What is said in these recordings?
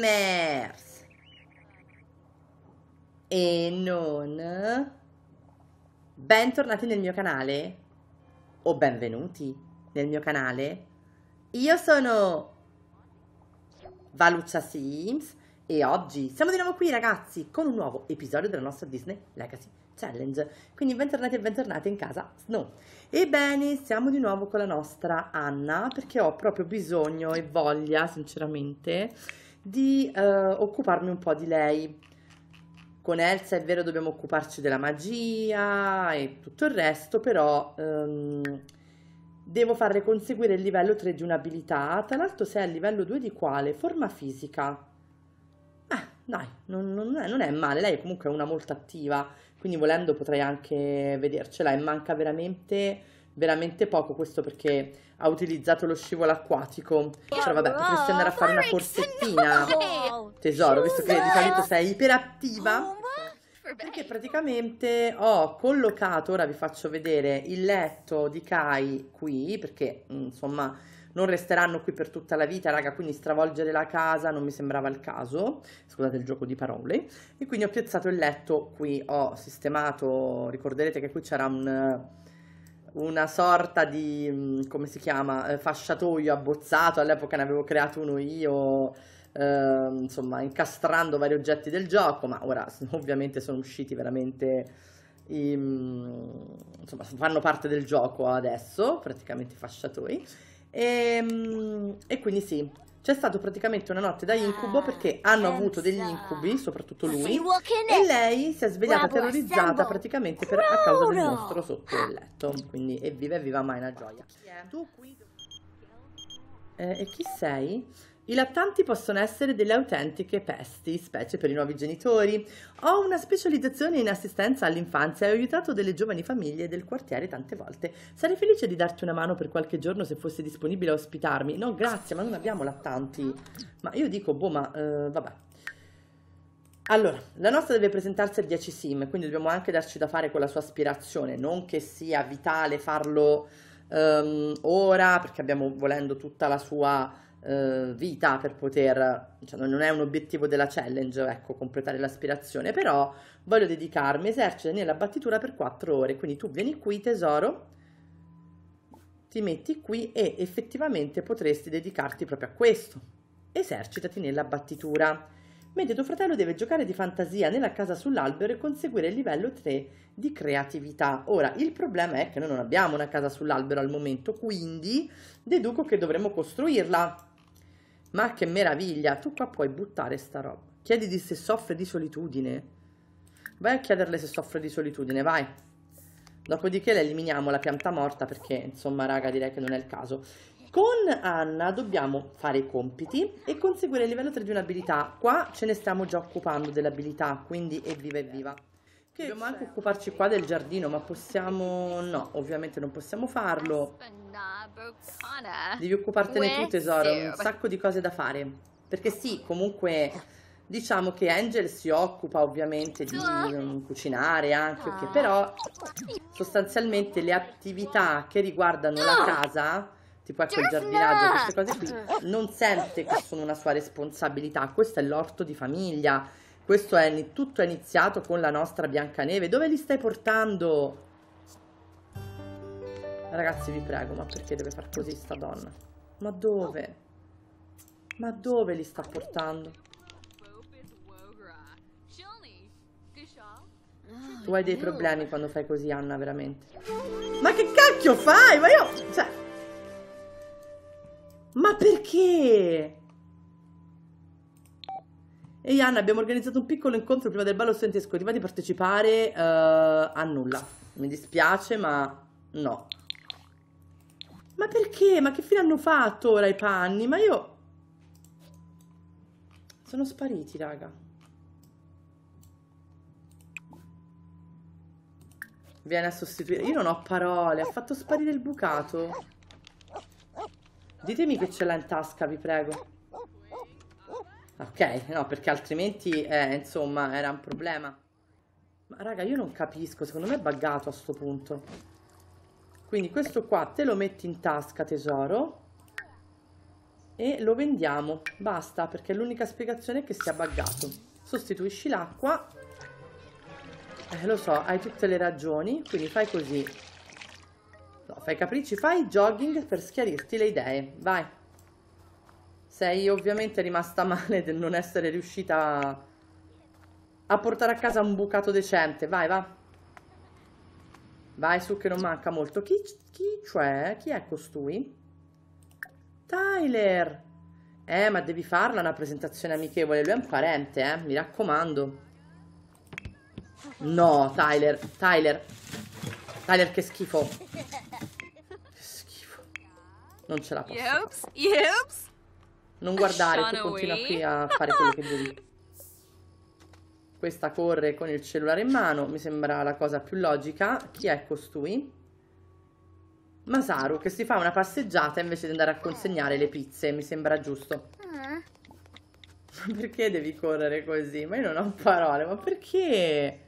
Simmers e non bentornati nel mio canale o benvenuti nel mio canale. Io sono Valuccia Sims e oggi siamo di nuovo qui, ragazzi, con un nuovo episodio della nostra Disney Legacy Challenge. Quindi bentornati e bentornate in casa Snow. Ebbene, siamo di nuovo con la nostra Anna, perché ho proprio bisogno e voglia, sinceramente, di occuparmi un po' di lei. Con Elsa è vero, dobbiamo occuparci della magia e tutto il resto, però devo farle conseguire il livello 3 di un'abilità. Tra l'altro sei al livello 2 di quale? Forma fisica. Dai, non è male, lei comunque è una molto attiva, quindi volendo potrei anche vedercela e manca veramente, veramente poco, questo perché ha utilizzato lo scivolo acquatico. Cioè vabbè, potresti andare a fare una corsettina, tesoro, visto che di solito sei iperattiva, perché praticamente ho collocato, ora vi faccio vedere il letto di Kai qui, perché insomma non resteranno qui per tutta la vita, raga, quindi stravolgere la casa non mi sembrava il caso, scusate il gioco di parole, e quindi ho piazzato il letto qui, ho sistemato, ricorderete che qui c'era una sorta di, come si chiama, fasciatoio abbozzato, all'epoca ne avevo creato uno io, insomma, incastrando vari oggetti del gioco, ma ora ovviamente sono usciti veramente... insomma, fanno parte del gioco adesso, praticamente fasciatoi. E quindi sì, c'è stato praticamente una notte da incubo, perché hanno avuto degli incubi, soprattutto lui, e lei si è svegliata terrorizzata praticamente a causa del mostro sotto il letto. Quindi evviva evviva, mai una gioia. E chi sei? I lattanti possono essere delle autentiche pesti, specie per i nuovi genitori. Ho una specializzazione in assistenza all'infanzia e ho aiutato delle giovani famiglie del quartiere tante volte. Sarei felice di darti una mano per qualche giorno se fosse disponibile a ospitarmi. No, grazie, ma non abbiamo lattanti. Ma io dico, boh, ma vabbè. Allora, la nostra deve presentarsi a 10 sim, quindi dobbiamo anche darci da fare con la sua aspirazione. Non che sia vitale farlo ora, perché abbiamo volendo tutta la sua... vita per poter, cioè non è un obiettivo della challenge, ecco, completare l'aspirazione, però voglio dedicarmi, esercito nella battitura per 4 ore, quindi tu vieni qui, tesoro, ti metti qui e effettivamente potresti dedicarti proprio a questo, esercitati nella battitura, mentre tuo fratello deve giocare di fantasia nella casa sull'albero e conseguire il livello 3 di creatività. Ora, il problema è che noi non abbiamo una casa sull'albero al momento, quindi deduco che dovremo costruirla. Ma che meraviglia, tu qua puoi buttare sta roba. Chiediti se soffre di solitudine. Vai a chiederle se soffre di solitudine, vai. Dopodiché le eliminiamo la pianta morta perché, insomma, raga, direi che non è il caso. Con Anna dobbiamo fare i compiti e conseguire il livello 3 di un'abilità. Qua ce ne stiamo già occupando dell'abilità, quindi evviva evviva. Che dobbiamo anche occuparci qua del giardino, ma possiamo... no, ovviamente non possiamo farlo. Devi occupartene tu, tesoro, un sacco di cose da fare. Perché sì, comunque, diciamo che Angel si occupa ovviamente di cucinare anche, okay, però sostanzialmente le attività che riguardano la casa... tipo ecco il giardinaggio, queste cose qui, non sente che sono una sua responsabilità. Questo è l'orto di famiglia, questo è tutto iniziato con la nostra Biancaneve. Dove li stai portando? Ragazzi, vi prego, ma perché deve far così sta donna? Ma dove? Ma dove li sta portando? Tu hai dei problemi quando fai così, Anna, veramente. Ma che cacchio fai? Ma io... cioè... ma perché? Ehi Anna, abbiamo organizzato un piccolo incontro prima del ballo studentesco, ti va di partecipare? A nulla, mi dispiace ma no. Ma perché? Ma che fine hanno fatto ora i panni? Ma io... sono spariti, raga. Viene a sostituire, io non ho parole, ha fatto sparire il bucato. Ditemi che ce l'ha in tasca, vi prego. Ok, no, perché altrimenti, insomma, era un problema. Ma raga, io non capisco, secondo me è buggato a sto punto. Quindi questo qua te lo metti in tasca, tesoro. e lo vendiamo, basta, perché l'unica spiegazione è che sia buggato. Sostituisci l'acqua, lo so, hai tutte le ragioni, quindi fai così, no, fai capricci, fai jogging per schiarirti le idee, vai. Sei ovviamente rimasta male del non essere riuscita a portare a casa un bucato decente, vai, va. Vai su che non manca molto. Chi è costui? Tyler! Ma devi farla una presentazione amichevole. Lui è un parente, mi raccomando. No, Tyler, Tyler. Tyler, che schifo. Che schifo. Non ce la posso fare. Non guardare, tu continua qui a fare quello che devi. Questa corre con il cellulare in mano, mi sembra la cosa più logica. Chi è costui? Masaru, che si fa una passeggiata invece di andare a consegnare le pizze, mi sembra giusto. Ma perché devi correre così? Ma io non ho parole, ma perché?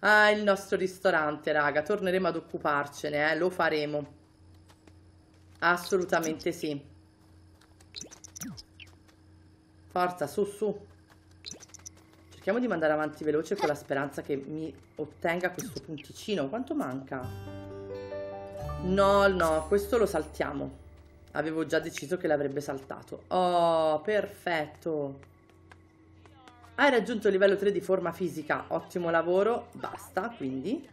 Ah, il nostro ristorante, raga, torneremo ad occuparcene, lo faremo. Assolutamente sì. Forza, su, su. Cerchiamo di mandare avanti veloce con la speranza che mi ottenga questo punticino. Quanto manca? No, no, questo lo saltiamo. Avevo già deciso che l'avrebbe saltato. Oh, perfetto. Hai raggiunto il livello 3 di forma fisica. Ottimo lavoro. Basta, quindi.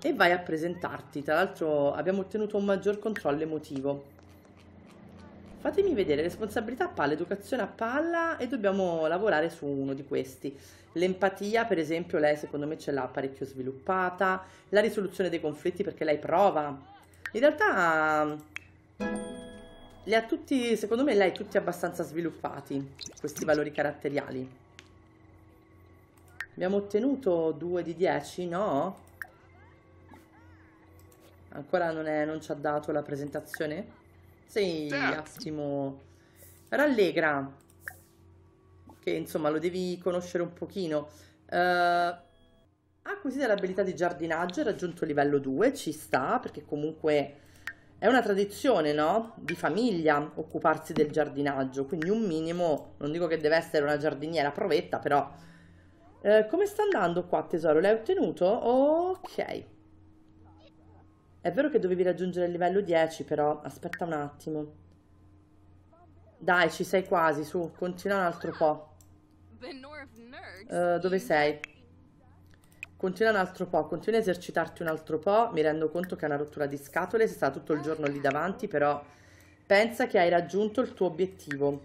E vai a presentarti. Tra l'altro abbiamo ottenuto un maggior controllo emotivo. Fatemi vedere, responsabilità a palla, educazione a palla, e dobbiamo lavorare su uno di questi. L'empatia, per esempio, lei secondo me ce l'ha parecchio sviluppata, la risoluzione dei conflitti perché lei prova. In realtà li ha tutti, secondo me, lei tutti abbastanza sviluppati, questi valori caratteriali. Abbiamo ottenuto 2 di 10, no? Ancora non ci ha dato la presentazione? Sì, ottimo. Rallegra, che insomma lo devi conoscere un pochino. Acquisita l'abilità di giardinaggio, ha raggiunto il livello 2, ci sta, perché comunque è una tradizione, no? Di famiglia occuparsi del giardinaggio, quindi un minimo, non dico che deve essere una giardiniera provetta, però. Come sta andando qua, tesoro? L'hai ottenuto? Ok. È vero che dovevi raggiungere il livello 10, però aspetta un attimo. Dai, ci sei quasi, su, continua un altro po'. Dove sei? Continua un altro po', continua a esercitarti un altro po'. Mi rendo conto che è una rottura di scatole, sei stata tutto il giorno lì davanti, però pensa che hai raggiunto il tuo obiettivo.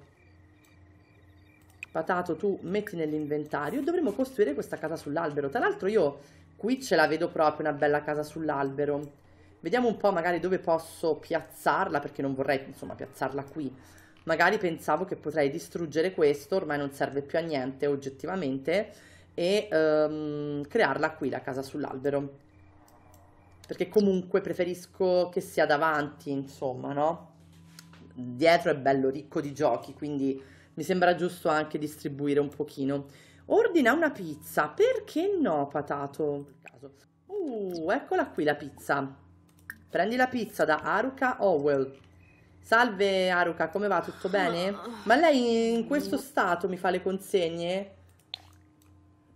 Patato, tu metti nell'inventario. Dovremmo costruire questa casa sull'albero. Tra l'altro io qui ce la vedo proprio, una bella casa sull'albero. Vediamo un po' magari dove posso piazzarla, perché non vorrei, insomma, piazzarla qui. Magari pensavo che potrei distruggere questo, ormai non serve più a niente oggettivamente, e crearla qui, la casa sull'albero. Perché comunque preferisco che sia davanti, insomma, no? Dietro è bello ricco di giochi, quindi mi sembra giusto anche distribuire un pochino. Ordina una pizza, perché no, Patato? Eccola qui la pizza. Prendi la pizza da Aruka Owell. Salve Aruka, come va? Tutto bene? Ma lei in questo stato mi fa le consegne?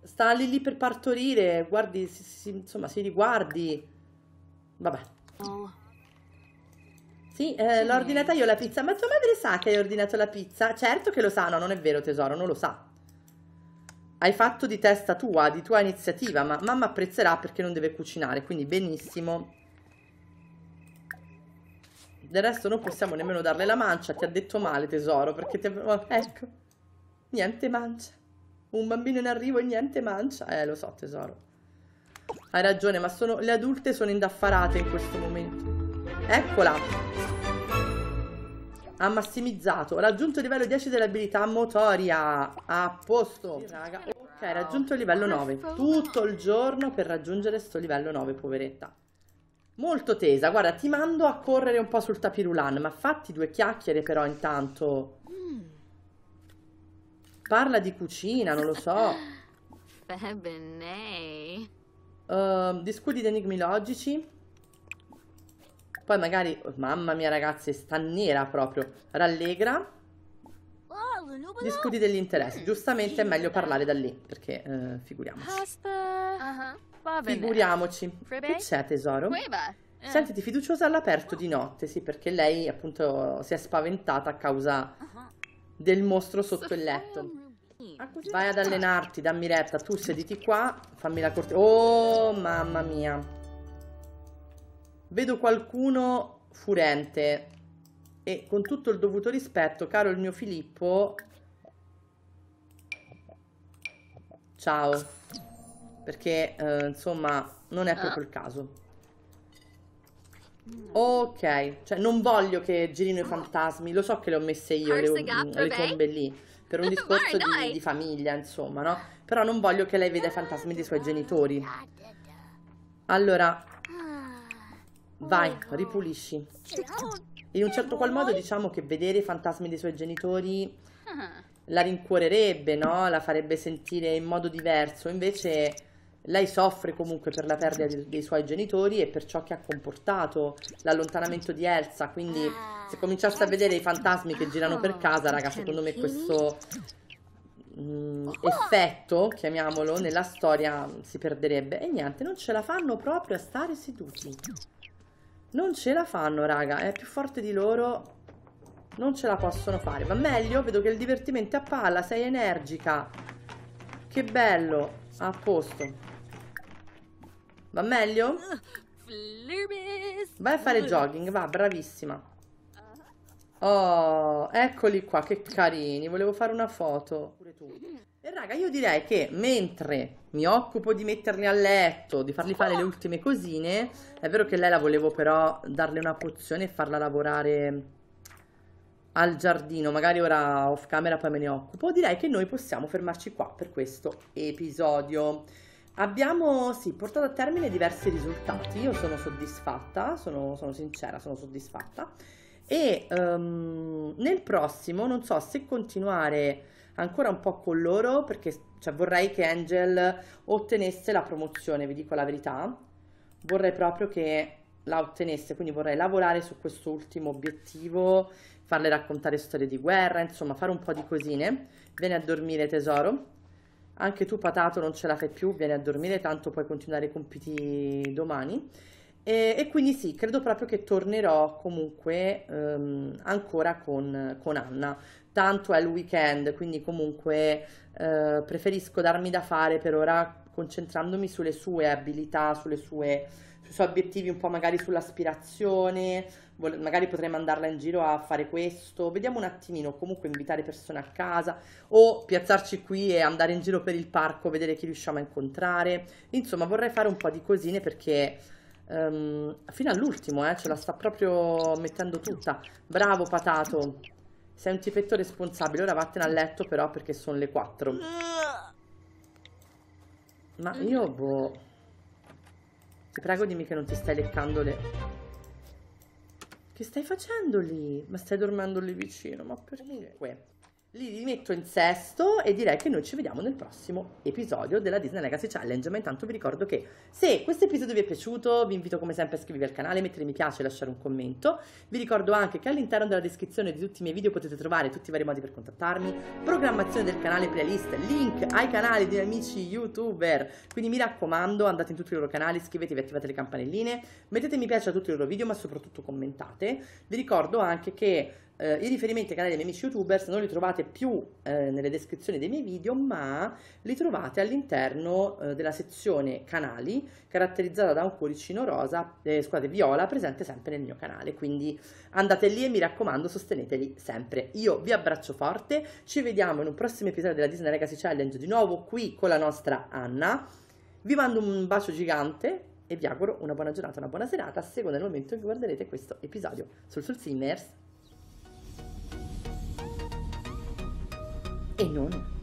Sta lì per partorire, guardi, insomma, si riguardi. Vabbè. Sì, l'ho ordinata io la pizza. Ma tua madre sa che hai ordinato la pizza? Certo che lo sa. No, non è vero tesoro, non lo sa. Hai fatto di testa tua, di tua iniziativa, ma mamma apprezzerà perché non deve cucinare, quindi benissimo. Del resto non possiamo nemmeno darle la mancia, ti ha detto male tesoro, perché ti ha... Ecco, niente mancia, un bambino in arrivo e niente mancia. Lo so tesoro, hai ragione, ma le adulte sono indaffarate in questo momento. Eccola, ha massimizzato, ha raggiunto il livello 10 dell'abilità motoria, a posto. Sì, raga. Ok, ha raggiunto il livello 9, tutto il giorno per raggiungere sto livello 9, poveretta. Molto tesa, guarda, ti mando a correre un po' sul tapirulan, ma fatti due chiacchiere però intanto. Parla di cucina, non lo so. Discuti di enigmi logici. Poi magari, mamma mia ragazzi, sta nera proprio, rallegra. Discuti degli interessi, giustamente è meglio parlare da lì, perché figuriamoci. Figuriamoci, che c'è tesoro? Sentiti fiduciosa all'aperto di notte, sì, perché lei appunto si è spaventata a causa del mostro sotto il letto. Vai ad allenarti, dammi retta, tu sediti qua, fammi la corte. Oh mamma mia, vedo qualcuno furente. E con tutto il dovuto rispetto, caro il mio Filippo, ciao, perché insomma non è proprio il caso. Ok, cioè non voglio che girino i fantasmi, lo so che le ho messe io le tombe lì per un discorso di famiglia, insomma, no? Però non voglio che lei veda i fantasmi dei suoi genitori. Allora vai, ripulisci. In un certo qual modo diciamo che vedere i fantasmi dei suoi genitori la rincuorerebbe, no? La farebbe sentire in modo diverso. Invece lei soffre comunque per la perdita dei suoi genitori e per ciò che ha comportato l'allontanamento di Elsa. Quindi se cominciasse a vedere i fantasmi che girano per casa, raga, secondo me questo effetto, chiamiamolo, nella storia si perderebbe. E niente, non ce la fanno proprio a stare seduti. Non ce la fanno, raga, è più forte di loro, non ce la possono fare. Va meglio, vedo che il divertimento è a palla, sei energica. Che bello, a posto. Va meglio? Vai a fare jogging, va, bravissima. Oh, eccoli qua, che carini, volevo fare una foto. E raga, io direi che mentre mi occupo di metterli a letto, di fargli fare le ultime cosine, è vero che lei la volevo però darle una pozione e farla lavorare al giardino, magari ora off camera poi me ne occupo, direi che noi possiamo fermarci qua per questo episodio. Abbiamo, sì, portato a termine diversi risultati, io sono soddisfatta, sono sincera, sono soddisfatta. E nel prossimo non so se continuare ancora un po' con loro, perché cioè, vorrei che Angel ottenesse la promozione, vi dico la verità, vorrei proprio che la ottenesse, quindi vorrei lavorare su questo ultimo obiettivo, farle raccontare storie di guerra, insomma fare un po' di cosine. Vieni a dormire tesoro, anche tu patato non ce la fai più, vieni a dormire, tanto puoi continuare i compiti domani. E quindi sì, credo proprio che tornerò comunque ancora con Anna, tanto è il weekend, quindi comunque preferisco darmi da fare per ora concentrandomi sulle sue abilità, sui suoi obiettivi, un po' magari sull'aspirazione, magari potrei mandarla in giro a fare questo, vediamo un attimino, comunque invitare persone a casa o piazzarci qui e andare in giro per il parco, vedere chi riusciamo a incontrare, insomma vorrei fare un po' di cosine perché... fino all'ultimo ce la sta proprio mettendo tutta. Bravo patato, sei un tipetto responsabile, ora vattene a letto però perché sono le 4. Ma io boh, ti prego dimmi che non ti stai leccando le... Che stai facendo lì? Ma stai dormendo lì vicino, ma perché? Li metto in sesto e direi che noi ci vediamo nel prossimo episodio della Disney Legacy Challenge, ma intanto vi ricordo che se questo episodio vi è piaciuto vi invito come sempre a iscrivervi al canale, mettere mi piace e lasciare un commento. Vi ricordo anche che all'interno della descrizione di tutti i miei video potete trovare tutti i vari modi per contattarmi, programmazione del canale, playlist, link ai canali dei miei amici youtuber, quindi mi raccomando andate in tutti i loro canali, iscrivetevi, attivate le campanelline, mettete mi piace a tutti i loro video ma soprattutto commentate. Vi ricordo anche che i riferimenti ai canali dei miei amici youtubers non li trovate più nelle descrizioni dei miei video, ma li trovate all'interno della sezione canali, caratterizzata da un cuoricino rosa, scusate, viola, presente sempre nel mio canale, quindi andate lì e mi raccomando sosteneteli sempre. Io vi abbraccio forte, ci vediamo in un prossimo episodio della Disney Legacy Challenge di nuovo qui con la nostra Anna, vi mando un bacio gigante e vi auguro una buona giornata, una buona serata a seconda del momento in cui guarderete questo episodio. Sul Simmers. E non